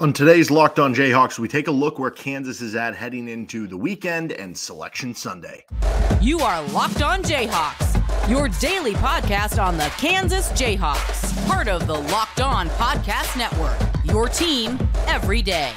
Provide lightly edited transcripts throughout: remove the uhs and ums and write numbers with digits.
On today's Locked On Jayhawks, we take a look where Kansas is at heading into the weekend and Selection Sunday. You are Locked On Jayhawks, your daily podcast on the Kansas Jayhawks, part of the Locked On Podcast Network, your team every day.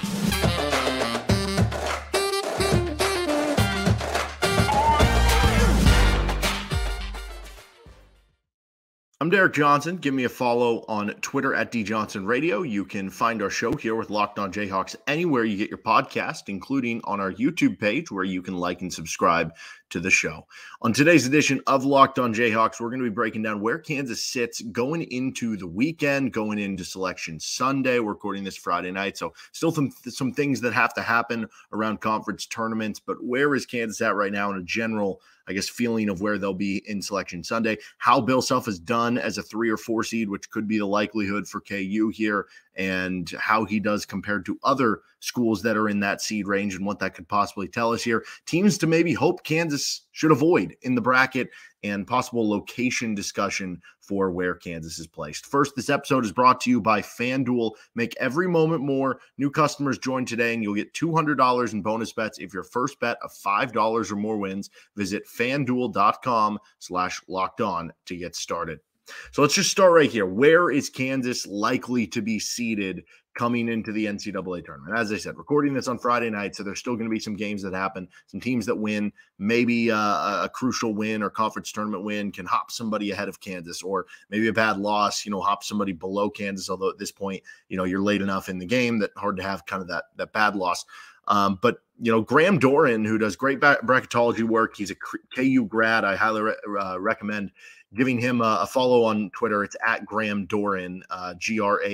I'm Derek Johnson. Give me a follow on Twitter at DJohnsonRadio. You can find our show here with Locked On Jayhawks anywhere you get your podcast, including on our YouTube page where you can like and subscribe to the show. On today's edition of Locked On Jayhawks, we're going to be breaking down where Kansas sits going into the weekend, going into Selection Sunday. We're recording this Friday night, so still some things that have to happen around conference tournaments, but where is Kansas at right now in a general, I guess, feeling of where they'll be in Selection Sunday, how Bill Self has done as a 3 or 4 seed, which could be the likelihood for KU here, and how he does compared to other schools that are in that seed range and what that could possibly tell us here. Teams to maybe hope Kansas should avoid in the bracket and possible location discussion for where Kansas is placed. First, this episode is brought to you by FanDuel. Make every moment more. New customers join today and you'll get $200 in bonus bets if your first bet of $5 or more wins. Visit FanDuel.com/lockedon to get started. So let's just start right here. Where is Kansas likely to be seated coming into the NCAA tournament? As I said, recording this on Friday night, so there's still going to be some games that happen, some teams that win, maybe a crucial win or conference tournament win can hop somebody ahead of Kansas, or maybe a bad loss, hop somebody below Kansas, although at this point, you're late enough in the game that hard to have kind of that bad loss. But Graham Doran, who does great bracketology work, he's a KU grad. I highly recommend giving him a follow on Twitter. It's at Graham Doran, GRAHAM,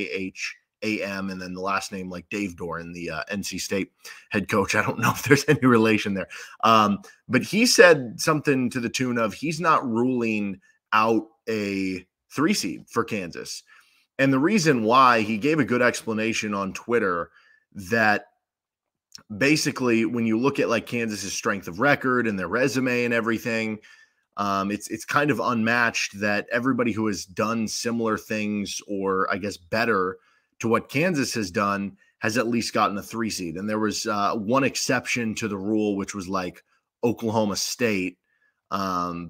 and then the last name like Dave Doran, the NC State head coach. I don't know if there's any relation there. But he said something to the tune of he's not ruling out a 3 seed for Kansas. And the reason why, he gave a good explanation on Twitter that basically when you look at like Kansas's strength of record and their resume and everything, it's kind of unmatched that everybody who has done similar things or I guess better to what Kansas has done has at least gotten a 3 seed. And there was one exception to the rule, which was like Oklahoma State a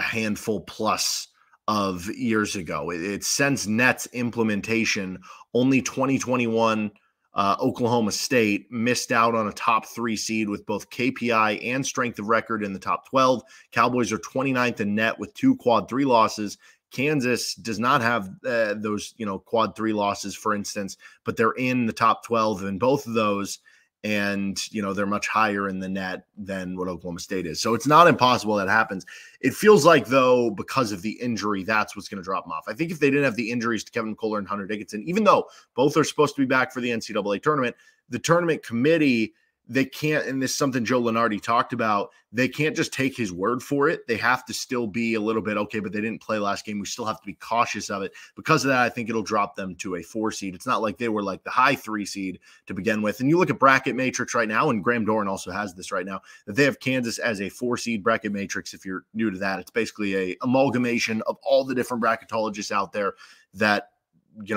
handful plus of years ago. It's since Net's implementation, only 2021 Oklahoma State missed out on a top 3 seed with both KPI and strength of record in the top 12. Cowboys are 29th in net with 2 quad 3 losses. Kansas does not have those, quad 3 losses, for instance, but they're in the top 12 in both of those. And, they're much higher in the net than what Oklahoma State is. So it's not impossible that happens. It feels like, though, because of the injury, that's what's going to drop them off. I think if they didn't have the injuries to Kevin McCullar and Hunter Dickinson, even though both are supposed to be back for the NCAA tournament, the tournament committee, they can't, and this is something Joe Lunardi talked about, they can't just take his word for it. They have to still be a little bit, okay, but they didn't play last game. We still have to be cautious of it. Because of that, I think it'll drop them to a 4 seed. It's not like they were like the high 3 seed to begin with. And you look at bracket matrix right now, and Graham Doran also has this right now, that they have Kansas as a 4 seed bracket matrix. If you're new to that, it's basically a amalgamation of all the different bracketologists out there that,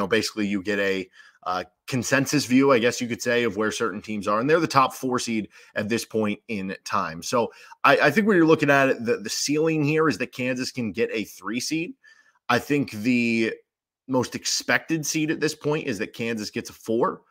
basically you get a consensus view, I guess you could say, of where certain teams are. And they're the top 4 seed at this point in time. So I think when you're looking at it, the ceiling here is that Kansas can get a 3 seed. I think the most expected seed at this point is that Kansas gets a 4.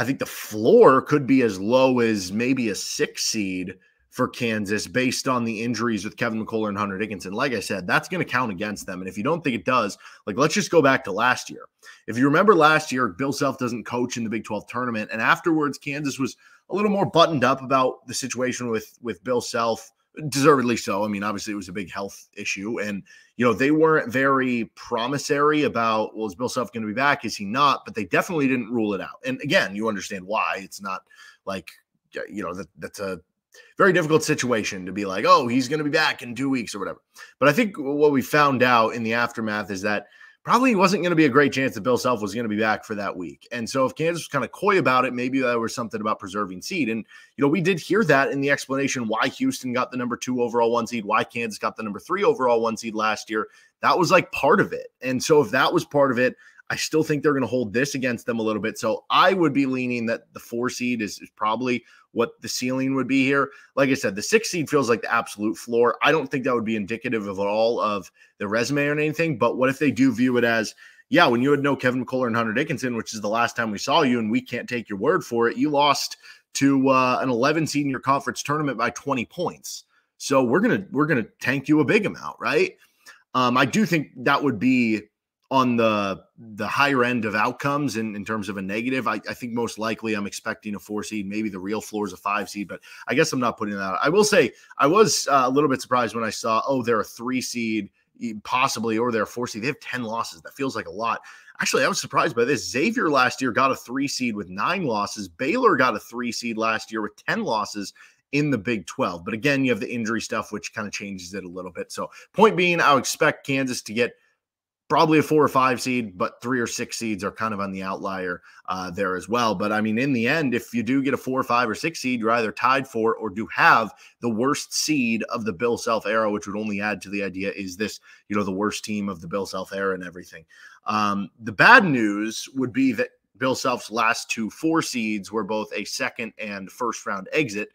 I think the floor could be as low as maybe a 6 seed for Kansas based on the injuries with Kevin McCullar and Hunter Dickinson. Like I said, that's going to count against them. And if you don't think it does, let's just go back to last year. If you remember last year, Bill Self doesn't coach in the Big 12 tournament. And afterwards, Kansas was a little more buttoned up about the situation with Bill Self, deservedly so. I mean, obviously it was a big health issue. And, they weren't very promissory about, well, is Bill Self going to be back? Is he not? But they definitely didn't rule it out. And again, you understand why. It's not like, that's a very difficult situation to be like, oh, he's going to be back in 2 weeks or whatever. But I think what we found out in the aftermath is that probably wasn't going to be a great chance that Bill Self was going to be back for that week. And so if Kansas was kind of coy about it, maybe there was something about preserving seed. And, we did hear that in the explanation why Houston got the number 2 overall 1 seed, why Kansas got the number 3 overall 1 seed last year. That was like part of it. And so if that was part of it, I still think they're going to hold this against them a little bit. So I would be leaning that the 4 seed is probably what the ceiling would be here. Like I said, the 6 seed feels like the absolute floor. I don't think that would be indicative of all of the resume or anything, but what if they do view it as, yeah, when you had no Kevin McCullar and Hunter Dickinson, which is the last time we saw you and we can't take your word for it, you lost to an 11 seed in your conference tournament by 20 points. So we're going to tank you a big amount, right? I do think that would be on the higher end of outcomes in terms of a negative. I think most likely I'm expecting a 4 seed. Maybe the real floor is a 5 seed, but I guess I'm not putting that out. I will say I was a little bit surprised when I saw, oh, they're a 3 seed possibly, or they're a 4 seed. They have 10 losses. That feels like a lot. Actually, I was surprised by this. Xavier last year got a 3 seed with 9 losses. Baylor got a 3 seed last year with 10 losses in the Big 12. But again, you have the injury stuff, which kind of changes it a little bit. So point being, I would expect Kansas to get probably a 4 or 5 seed, but 3 or 6 seeds are kind of on the outlier there as well. But I mean, in the end, if you do get a 4, 5, or 6 seed, you're either tied for or do have the worst seed of the Bill Self era, which would only add to the idea, is this, you know, the worst team of the Bill Self era and everything. The bad news would be that Bill Self's last two 4 seeds were both a second and first round exit.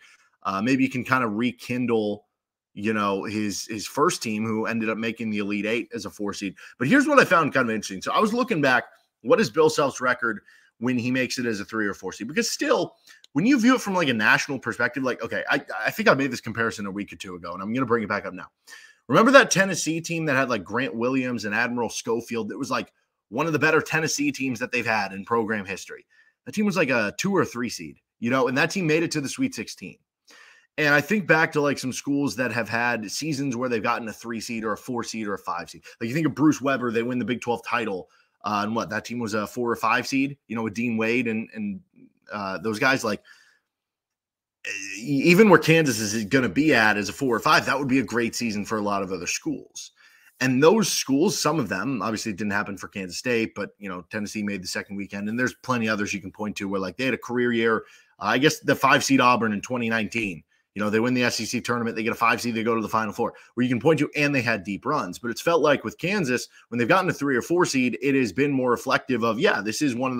Maybe you can kind of rekindle, you know, his first team, who ended up making the Elite Eight as a 4 seed. But here's what I found kind of interesting. So I was looking back, what is Bill Self's record when he makes it as a 3 or 4 seed? Because still, when you view it from like a national perspective, like, okay, I think I made this comparison a week or two ago, and I'm going to bring it back up now. Remember that Tennessee team that had like Grant Williams and Admiral Schofield? That was like one of the better Tennessee teams that they've had in program history. That team was like a 2 or 3 seed, you know, and that team made it to the Sweet 16. And I think back to like some schools that have had seasons where they've gotten a 3 seed or a 4 seed or a 5 seed. Like you think of Bruce Weber, they win the Big 12 title. And what, that team was a 4 or 5 seed, you know, with Dean Wade and those guys. Like even where Kansas is going to be at as a 4 or 5, that would be a great season for a lot of other schools. And those schools, some of them, obviously it didn't happen for Kansas State, but, you know, Tennessee made the second weekend. And there's plenty of others you can point to where like they had a career year. I guess the 5 seed Auburn in 2019. You know, they win the SEC tournament, they get a 5 seed, they go to the Final Four, where you can point to, and they had deep runs. But it's felt like with Kansas, when they've gotten a 3 or 4 seed, it has been more reflective of, yeah, this is one of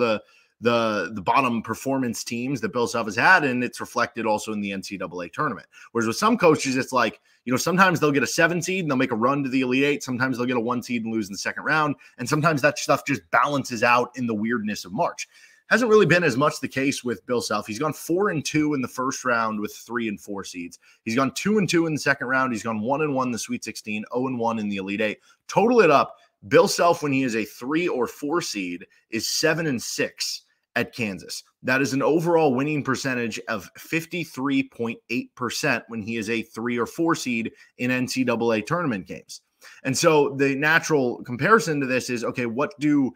the bottom performance teams that Bill Self has had, and it's reflected also in the NCAA tournament. Whereas with some coaches, it's like, you know, sometimes they'll get a 7 seed and they'll make a run to the Elite Eight. Sometimes they'll get a 1 seed and lose in the second round. And sometimes that stuff just balances out in the weirdness of March. Hasn't really been as much the case with Bill Self. He's gone 4 and 2 in the first round with 3 and 4 seeds. He's gone 2 and 2 in the second round. He's gone 1 and 1 in the Sweet 16, 0 and 1 in the Elite Eight. Total it up, Bill Self, when he is a 3 or 4 seed, is 7 and 6 at Kansas. That is an overall winning percentage of 53.8% when he is a 3 or 4 seed in NCAA tournament games. And so the natural comparison to this is, okay, what does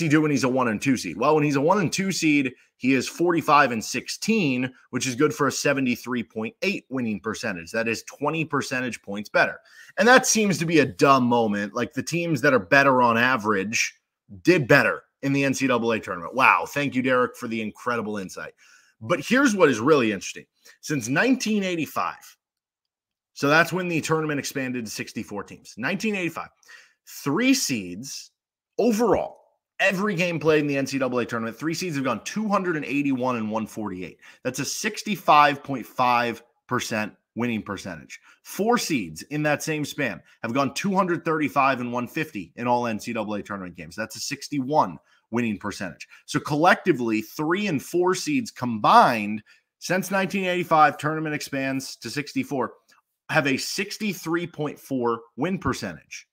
he do when he's a 1 and 2 seed? Well, when he's a 1 and 2 seed, he is 45 and 16, which is good for a 73.8 winning percentage. That is 20 percentage points better. And that seems to be a dumb moment. Like the teams that are better on average did better in the NCAA tournament. Wow. Thank you, Derek, for the incredible insight. But here's what is really interesting. Since 1985, so that's when the tournament expanded to 64 teams, 1985, 3 seeds. Overall, every game played in the NCAA tournament, 3 seeds have gone 281 and 148. That's a 65.5% winning percentage. 4 seeds in that same span have gone 235 and 150 in all NCAA tournament games. That's a 61 winning percentage. So collectively, 3 and 4 seeds combined since 1985, tournament expands to 64, have a 63.4 win percentage.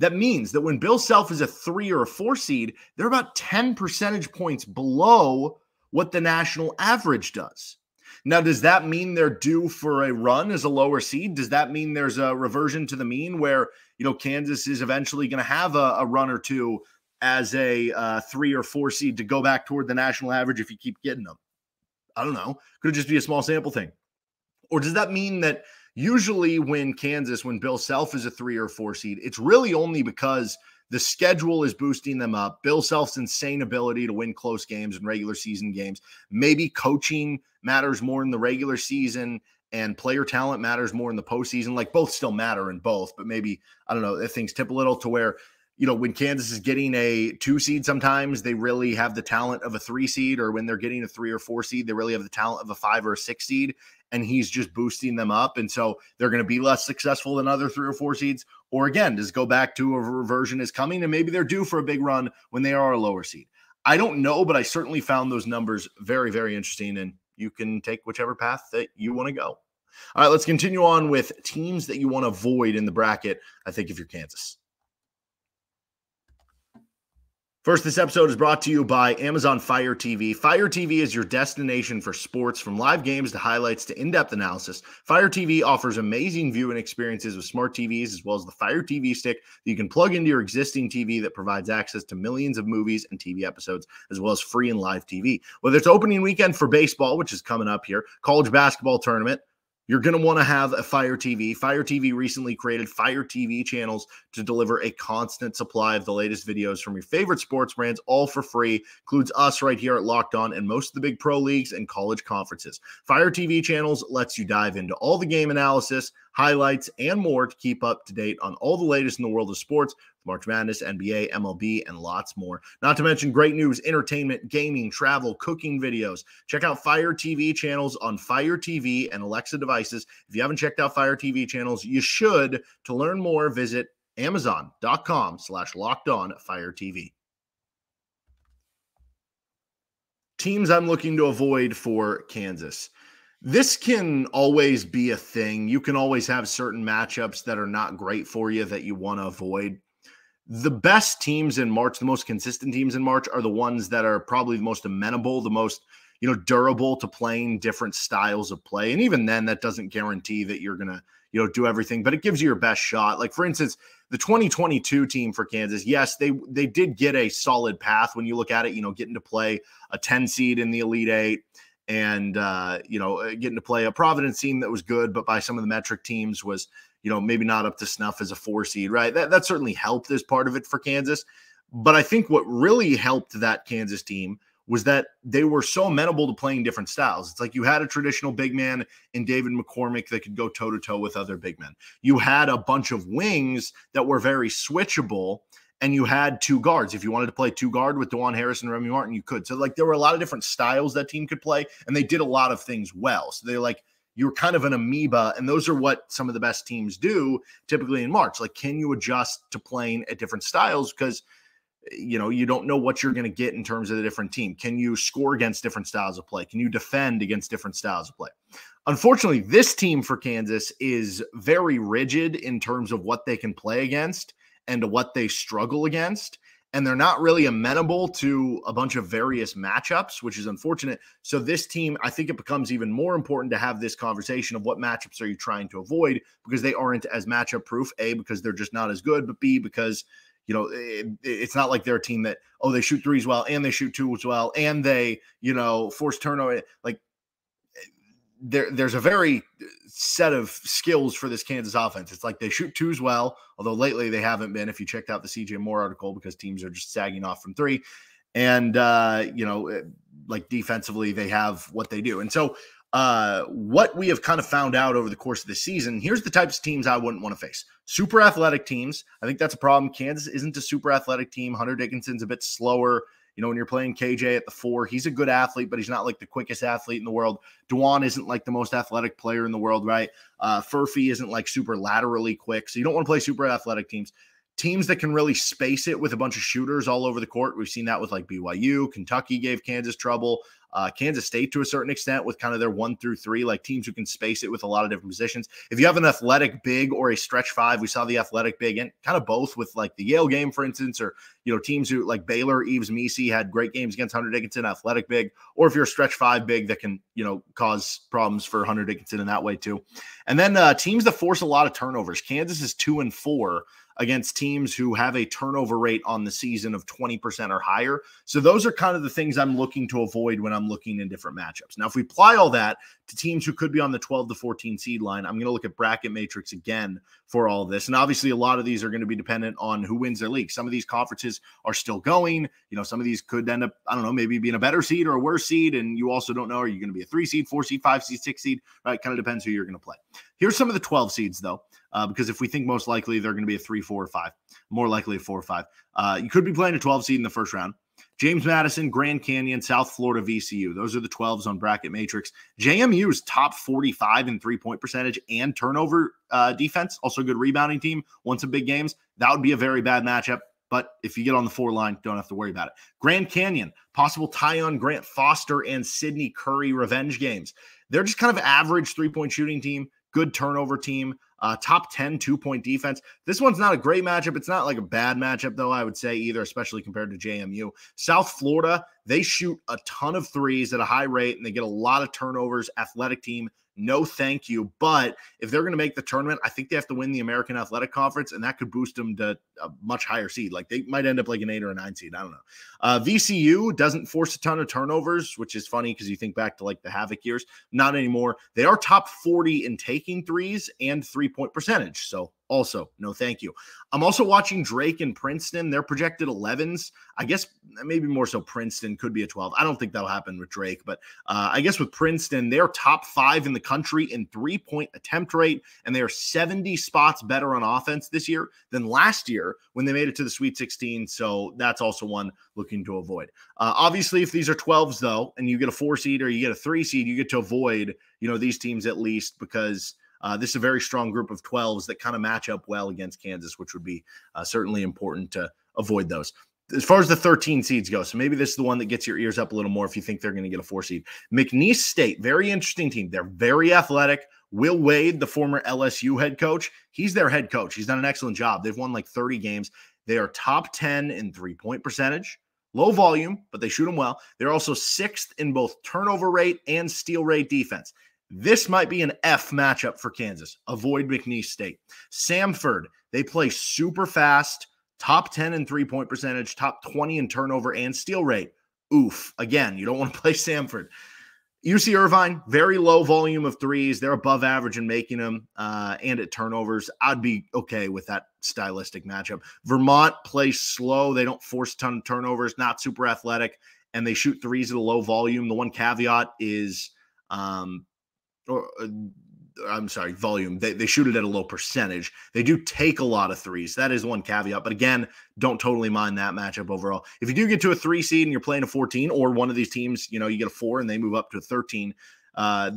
That means that when Bill Self is a 3 or a 4 seed, they're about 10 percentage points below what the national average does. Now, does that mean they're due for a run as a lower seed? Does that mean there's a reversion to the mean where, you know, Kansas is eventually going to have a run or two as a 3 or 4 seed to go back toward the national average if you keep getting them? I don't know. Could it just be a small sample thing? Or does that mean that usually when Kansas, when Bill Self is a 3 or 4 seed, it's really only because the schedule is boosting them up. Bill Self's insane ability to win close games and regular season games. Maybe coaching matters more in the regular season and player talent matters more in the postseason. Like both still matter in both, but maybe, I don't know, if things tip a little to where you know, when Kansas is getting a 2 seed, sometimes they really have the talent of a 3 seed, or when they're getting a 3 or 4 seed, they really have the talent of a 5 or a 6 seed, and he's just boosting them up. And so they're going to be less successful than other 3 or 4 seeds. Or again, just go back to a reversion is coming, and maybe they're due for a big run when they are a lower seed. I don't know, but I certainly found those numbers very, very interesting, and you can take whichever path that you want to go. All right, let's continue on with teams that you want to avoid in the bracket, I think, if you're Kansas. First, this episode is brought to you by Amazon Fire TV. Fire TV is your destination for sports, from live games to highlights to in-depth analysis. Fire TV offers amazing viewing experiences with smart TVs, as well as the Fire TV stick that you can plug into your existing TV that provides access to millions of movies and TV episodes, as well as free and live TV. Whether it's opening weekend for baseball, which is coming up here, college basketball tournament, you're going to want to have a Fire TV. Fire TV recently created Fire TV channels to deliver a constant supply of the latest videos from your favorite sports brands, all for free. Includes us right here at Locked On and most of the big pro leagues and college conferences. Fire TV channels lets you dive into all the game analysis, highlights, and more to keep up to date on all the latest in the world of sports, March Madness, NBA, MLB, and lots more. Not to mention great news, entertainment, gaming, travel, cooking videos. Check out Fire TV channels on Fire TV and Alexa devices. If you haven't checked out Fire TV channels, you should. To learn more, visit Amazon.com/LockedOnFireTV. Teams I'm looking to avoid for Kansas. This can always be a thing. You can always have certain matchups that are not great for you that you want to avoid. The best teams in March, the most consistent teams in March, are the ones that are probably the most amenable, the most, durable to playing different styles of play. And even then, that doesn't guarantee that you're going to, do everything, but it gives you your best shot. Like, for instance, the 2022 team for Kansas, yes, they did get a solid path when you look at it, getting to play a 10 seed in the Elite Eight and, getting to play a Providence team that was good, but by some of the metric teams was, maybe not up to snuff as a 4 seed, right? That certainly helped as part of it for Kansas. But I think what really helped that Kansas team was that they were so amenable to playing different styles. It's like you had a traditional big man in David McCormick that could go toe-to-toe with other big men. You had a bunch of wings that were very switchable, and you had two guards. If you wanted to play two guard with Dewan Harris and Remy Martin, you could. So, there were a lot of different styles that team could play, and they did a lot of things well. So, you're kind of an amoeba, and those are what some of the best teams do typically in March. Like, can you adjust to playing at different styles? Because, you don't know what you're going to get in terms of the different team. Can you score against different styles of play? Can you defend against different styles of play? Unfortunately, this team for Kansas is very rigid in terms of what they can play against and what they struggle against. And they're not really amenable to a bunch of various matchups, which is unfortunate. So this team, I think it becomes even more important to have this conversation of what matchups are you trying to avoid, because they aren't as matchup proof, A, because they're just not as good, but B, because, it's not like they're a team that, oh, they shoot threes well, and they shoot twos well, and they, force turnover. Like, there's a very set of skills for this Kansas offense. It's like they shoot twos well, although lately they haven't been, if you checked out the CJ Moore article, because teams are just sagging off from three. And, defensively, they have what they do. And so what we have kind of found out over the course of the season, here's the types of teams I wouldn't want to face. Super athletic teams. I think that's a problem. Kansas isn't a super athletic team. Hunter Dickinson's a bit slower. When you're playing KJ at the 4, he's a good athlete, but he's not like the quickest athlete in the world. Dewan isn't like the most athletic player in the world, right? Furphy isn't like super laterally quick. So you don't want to play super athletic teams. Teams that can really space it with a bunch of shooters all over the court. We've seen that with like BYU. Kentucky gave Kansas trouble. Kansas State to a certain extent with kind of their 1 through 3, like teams who can space it with a lot of different positions. If you have an athletic big or a stretch 5, we saw the athletic big and kind of both with like the Yale game, for instance, or, teams who like Baylor, Eves, Misi had great games against Hunter Dickinson, athletic big, or if you're a stretch 5 big that can, cause problems for Hunter Dickinson in that way too. And then teams that force a lot of turnovers. Kansas is 2 and 4 against teams who have a turnover rate on the season of 20% or higher. So those are kind of the things I'm looking to avoid when I'm looking in different matchups. Now, if we apply all that to teams who could be on the 12 to 14 seed line, I'm going to look at bracket matrix again for all this. And obviously a lot of these are going to be dependent on who wins their league. Some of these conferences are still going, some of these could end up, I don't know, maybe being a better seed or a worse seed. And you also don't know, are you going to be a 3 seed, 4 seed, 5 seed, 6 seed, right? Kind of depends who you're going to play. Here's some of the 12 seeds though. because if we think most likely they're going to be a 3, 4, or 5, more likely a 4 or 5. You could be playing a 12 seed in the first round. James Madison, Grand Canyon, South Florida, VCU. Those are the 12s on bracket matrix. JMU's top 45 in three-point percentage and turnover defense. Also a good rebounding team. Won some big games. That would be a very bad matchup. But if you get on the 4 line, don't have to worry about it. Grand Canyon, possible tie on Grant Foster and Sidney Curry revenge games. They're just kind of average three-point shooting team. Good turnover team. Top 10 two-point defense. This one's not a great matchup. It's not like a bad matchup, though, I would say, either, especially compared to JMU. South Florida, they shoot a ton of threes at a high rate, and they get a lot of turnovers. Athletic team, no thank you. But if they're going to make the tournament, I think they have to win the American Athletic Conference, and that could boost them to a much higher seed. Like, they might end up like an 8 or a 9 seed. I don't know. VCU doesn't force a ton of turnovers, which is funny because you think back to, like, the Havoc years. Not anymore. They are top 40 in taking threes and three-point percentage. So, also, no thank you. I'm also watching Drake and Princeton. They're projected 11s. I guess maybe more so Princeton could be a 12. I don't think that'll happen with Drake, but I guess with Princeton, they're top 5 in the country in three-point attempt rate, and they are 70 spots better on offense this year than last year when they made it to the Sweet 16, so that's also one looking to avoid. Obviously, if these are 12s, though, and you get a 4 seed or you get a 3 seed, you get to avoid, you know, these teams at least, because this is a very strong group of 12s that kind of match up well against Kansas, which would be certainly important to avoid those. As far as the 13 seeds go, so maybe this is the one that gets your ears up a little more if you think they're going to get a 4 seed. McNeese State, very interesting team. They're very athletic. Will Wade, the former LSU head coach, he's their head coach. He's done an excellent job. They've won like 30 games. They are top 10 in three-point percentage. Low volume, but they shoot them well. They're also 6th in both turnover rate and steal rate defense. This might be an F matchup for Kansas. Avoid McNeese State. Samford, they play super fast, top 10 in three-point percentage, top 20 in turnover and steal rate. Oof. Again, you don't want to play Samford. UC Irvine, very low volume of threes. They're above average in making them and at turnovers. I'd be okay with that stylistic matchup. Vermont plays slow. They don't force a ton of turnovers, not super athletic, and they shoot threes at a low volume. The one caveat is volume. They shoot it at a low percentage. They do take a lot of threes. That is one caveat. But again, don't totally mind that matchup overall. If you do get to a 3 seed and you're playing a 14 or one of these teams, you know, you get a 4 and they move up to a 13.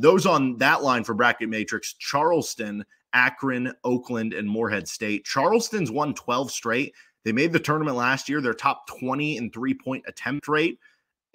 Those on that line for bracket matrix, Charleston, Akron, Oakland, and Morehead State. Charleston's won 12 straight. They made the tournament last year. They're top 20 in three-point attempt rate.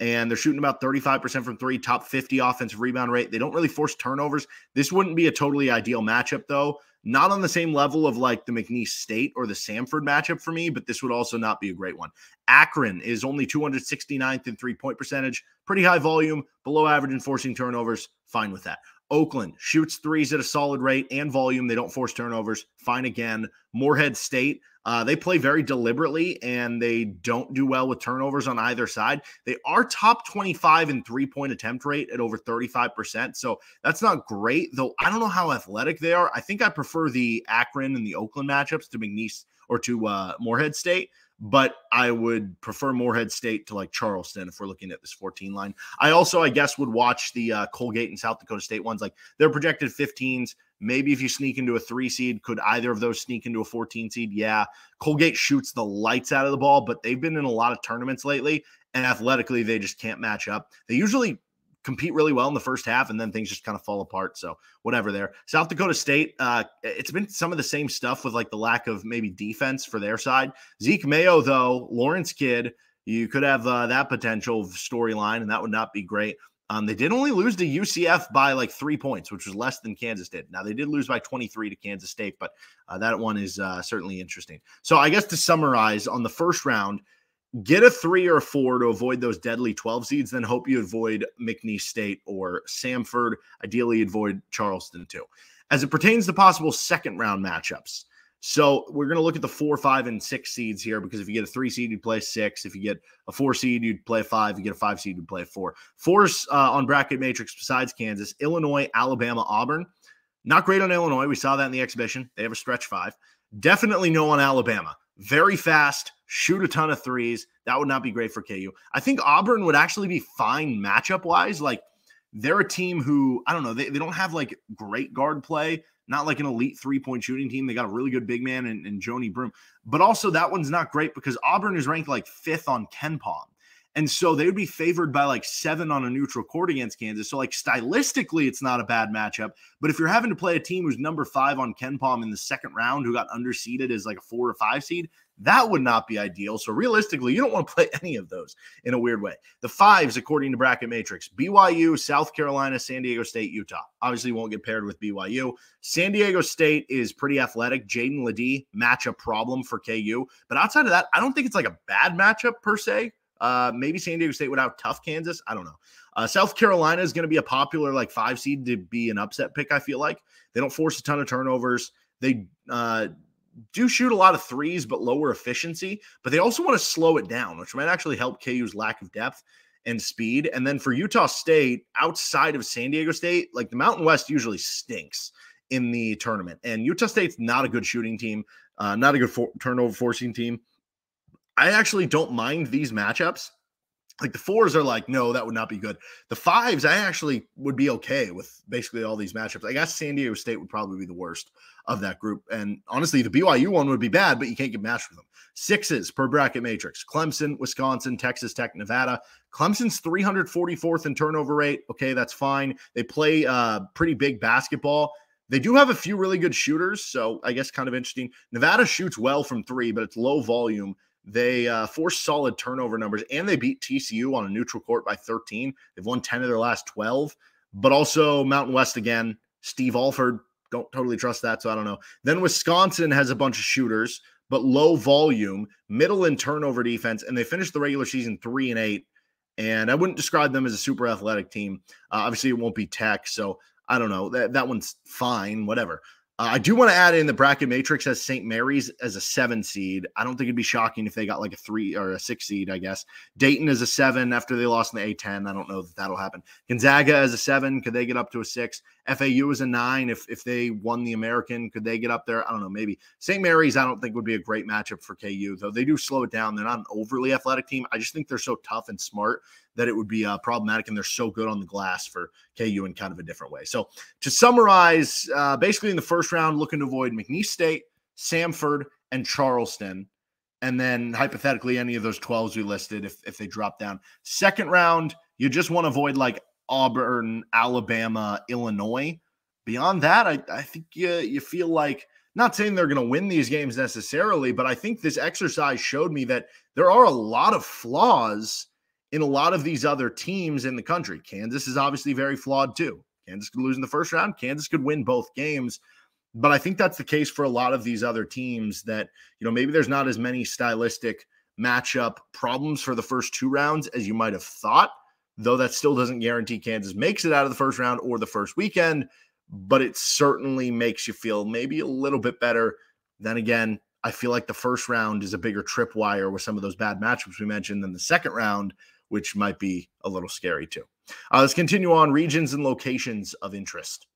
And they're shooting about 35% from 3, top 50 offensive rebound rate. They don't really force turnovers. This wouldn't be a totally ideal matchup, though. Not on the same level of like the McNeese State or the Samford matchup for me, but this would also not be a great one. Akron is only 269th in three-point percentage. Pretty high volume, below average in forcing turnovers. Fine with that. Oakland shoots threes at a solid rate and volume. They don't force turnovers. Fine again. Morehead State, they play very deliberately, and they don't do well with turnovers on either side. They are top 25 in three-point attempt rate at over 35%, so that's not great, though I don't know how athletic they are. I think I prefer the Akron and the Oakland matchups to McNeese or to Morehead State, but I would prefer Morehead State to like Charleston if we're looking at this 14 line. I also, I guess, would watch the Colgate and South Dakota State ones. Like, they're projected 15s. Maybe if you sneak into a 3 seed, could either of those sneak into a 14 seed? Yeah. Colgate shoots the lights out of the ball, but they've been in a lot of tournaments lately, and athletically they just can't match up. They usually compete really well in the first half, and then things just kind of fall apart. So whatever there. South Dakota State, it's been some of the same stuff with like the lack of maybe defense for their side. Zeke Mayo, though, Lawrence kid, you could have that potential storyline, and that would not be great. They did only lose to UCF by like 3 points, which was less than Kansas did. Now, they did lose by 23 to Kansas State, but that one is certainly interesting. So I guess to summarize, on the first round, get a 3 or a 4 to avoid those deadly 12 seeds, then hope you avoid McNeese State or Samford. Ideally, avoid Charleston too. As it pertains to possible second-round matchups, so we're going to look at the 4, 5, and 6 seeds here, because if you get a 3 seed, you'd play 6. If you get a 4 seed, you'd play 5. If you get a 5 seed, you'd play 4. Fours on bracket matrix besides Kansas: Illinois, Alabama, Auburn. Not great on Illinois. We saw that in the exhibition. They have a stretch 5. Definitely no on Alabama. Very fast, shoot a ton of threes. That would not be great for KU. I think Auburn would actually be fine matchup-wise. Like, they're a team who, I don't know, they don't have like great guard play. not like an elite three-point shooting team. They got a really good big man and Joni Broom. But also that one's not great because Auburn is ranked like fifth on Ken Palm. And so they would be favored by like 7 on a neutral court against Kansas. So like stylistically, it's not a bad matchup. But if you're having to play a team who's number 5 on Ken Palm in the second round, who got underseeded as like a 4 or 5 seed, that would not be ideal. So realistically, you don't want to play any of those in a weird way. The fives, according to Bracket Matrix, BYU, South Carolina, San Diego State, Utah. Obviously won't get paired with BYU. San Diego State is pretty athletic. Jaden Ledee, matchup problem for KU. But outside of that, I don't think it's like a bad matchup per se. Maybe San Diego State would out-tough Kansas. I don't know. South Carolina is going to be a popular like 5 seed to be an upset pick, I feel like. They don't force a ton of turnovers. They do shoot a lot of threes, but lower efficiency. But they also want to slow it down, which might actually help KU's lack of depth and speed. And then for Utah State, outside of San Diego State, like the Mountain West usually stinks in the tournament. And Utah State's not a good shooting team, not a good turnover-forcing team. I actually don't mind these matchups. Like the fours are like, no, that would not be good. The fives, I actually would be okay with basically all these matchups. I guess San Diego State would probably be the worst of that group. And honestly, the BYU one would be bad, but you can't get matched with them. Sixes per Bracket Matrix. Clemson, Wisconsin, Texas Tech, Nevada. Clemson's 344th in turnover rate. Okay, that's fine. They play pretty big basketball. They do have a few really good shooters, so I guess kind of interesting. Nevada shoots well from 3, but it's low volume. They force solid turnover numbers, and they beat TCU on a neutral court by 13. They've won 10 of their last 12, but also Mountain West again. Steve Alford, don't totally trust that, so I don't know. Then Wisconsin has a bunch of shooters, but low volume, middle in turnover defense, and they finished the regular season 3-8, and I wouldn't describe them as a super athletic team. Obviously, it won't be Tech, so I don't know. That one's fine, whatever. I do want to add in the Bracket Matrix as St. Mary's as a 7 seed. I don't think it'd be shocking if they got like a 3 or a 6 seed, I guess. Dayton is a 7 after they lost in the A-10. I don't know that that'll happen. Gonzaga as a 7. Could they get up to a 6? FAU is a 9. If they won the American, could they get up there? I don't know, maybe. St. Mary's I don't think would be a great matchup for KU, though. They do slow it down. They're not an overly athletic team. I just think they're so tough and smart that it would be problematic, and they're so good on the glass for KU in kind of a different way. So to summarize, basically in the first round, looking to avoid McNeese State, Samford, and Charleston, and then hypothetically any of those 12s we listed if they drop down. Second round, you just want to avoid like Auburn, Alabama, Illinois. Beyond that, I think you feel like, not saying they're going to win these games necessarily, but I think this exercise showed me that there are a lot of flaws in a lot of these other teams in the country. Kansas is obviously very flawed too. Kansas could lose in the first round. Kansas could win both games. But I think that's the case for a lot of these other teams that, you know, maybe there's not as many stylistic matchup problems for the first 2 rounds as you might have thought, though that still doesn't guarantee Kansas makes it out of the first round or the first weekend, but it certainly makes you feel maybe a little bit better. Then again, I feel like the first round is a bigger tripwire with some of those bad matchups we mentioned than the second round, which might be a little scary too. Let's continue on regions and locations of interest.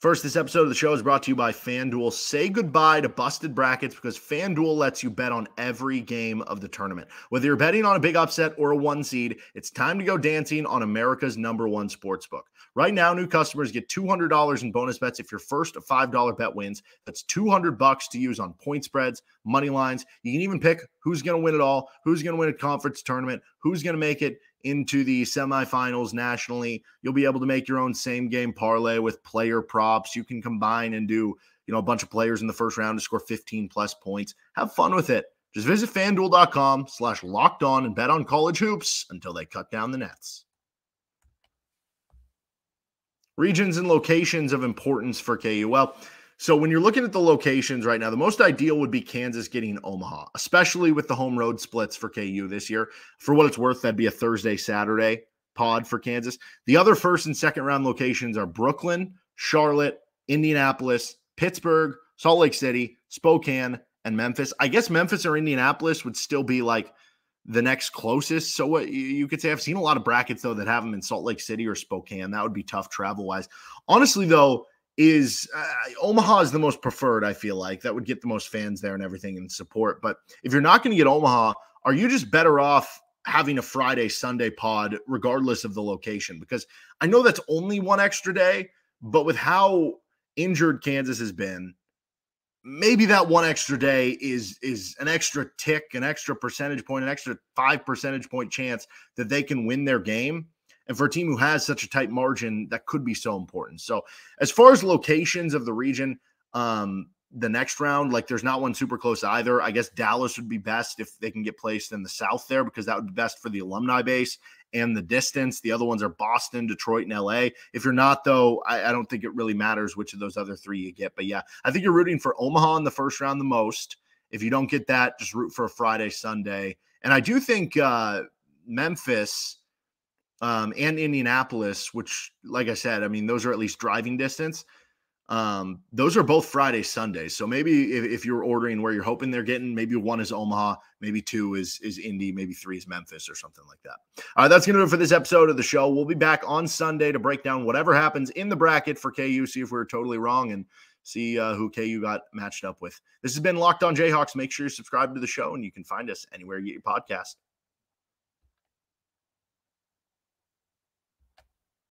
First, this episode of the show is brought to you by FanDuel. Say goodbye to busted brackets because FanDuel lets you bet on every game of the tournament. Whether you're betting on a big upset or a 1 seed, it's time to go dancing on America's #1 sportsbook. Right now, new customers get $200 in bonus bets if your first $5 bet wins. That's $200 to use on point spreads, money lines. You can even pick who's going to win it all, who's going to win a conference tournament, who's going to make it into the semifinals nationally. You'll be able to make your own same game parlay with player props. You can combine and do, you know, a bunch of players in the first round to score 15+ points. Have fun with it. Just visit fanduel.com/lockedon and bet on college hoops until they cut down the nets. Regions and locations of importance for KU. Well, so when you're looking at the locations right now, the most ideal would be Kansas getting Omaha, especially with the home road splits for KU this year. For what it's worth, that'd be a Thursday-Saturday pod for Kansas. The other first and second round locations are Brooklyn, Charlotte, Indianapolis, Pittsburgh, Salt Lake City, Spokane, and Memphis. I guess Memphis or Indianapolis would still be like the next closest. So what you could say, I've seen a lot of brackets, though, that have them in Salt Lake City or Spokane. That would be tough travel-wise. Honestly, though, is Omaha is the most preferred, I feel like. That would get the most fans there and everything and support. But if you're not going to get Omaha, are you just better off having a Friday, Sunday pod, regardless of the location, because I know that's only one extra day, but with how injured Kansas has been, maybe that one extra day is an extra tick, an extra percentage point, an extra 5 percentage point chance that they can win their game. And for a team who has such a tight margin, that could be so important. So as far as locations of the region, the next round, like there's not one super close either. I guess Dallas would be best if they can get placed in the South there, because that would be best for the alumni base and the distance. The other ones are Boston, Detroit, and LA. If you're not, though, I don't think it really matters which of those other three you get. But yeah, I think you're rooting for Omaha in the first round the most. If you don't get that, just root for a Friday, Sunday. And I do think Memphis and Indianapolis, which, like I said, I mean, those are at least driving distance. Those are both Friday, Sundays. So maybe if you're ordering where you're hoping they're getting, maybe one is Omaha, maybe two is Indy, maybe three is Memphis or something like that. All right, that's going to do it for this episode of the show. We'll be back on Sunday to break down whatever happens in the bracket for KU, see if we were totally wrong, and see who KU got matched up with. This has been Locked On Jayhawks. Make sure you subscribe to the show, and you can find us anywhere you get your podcast.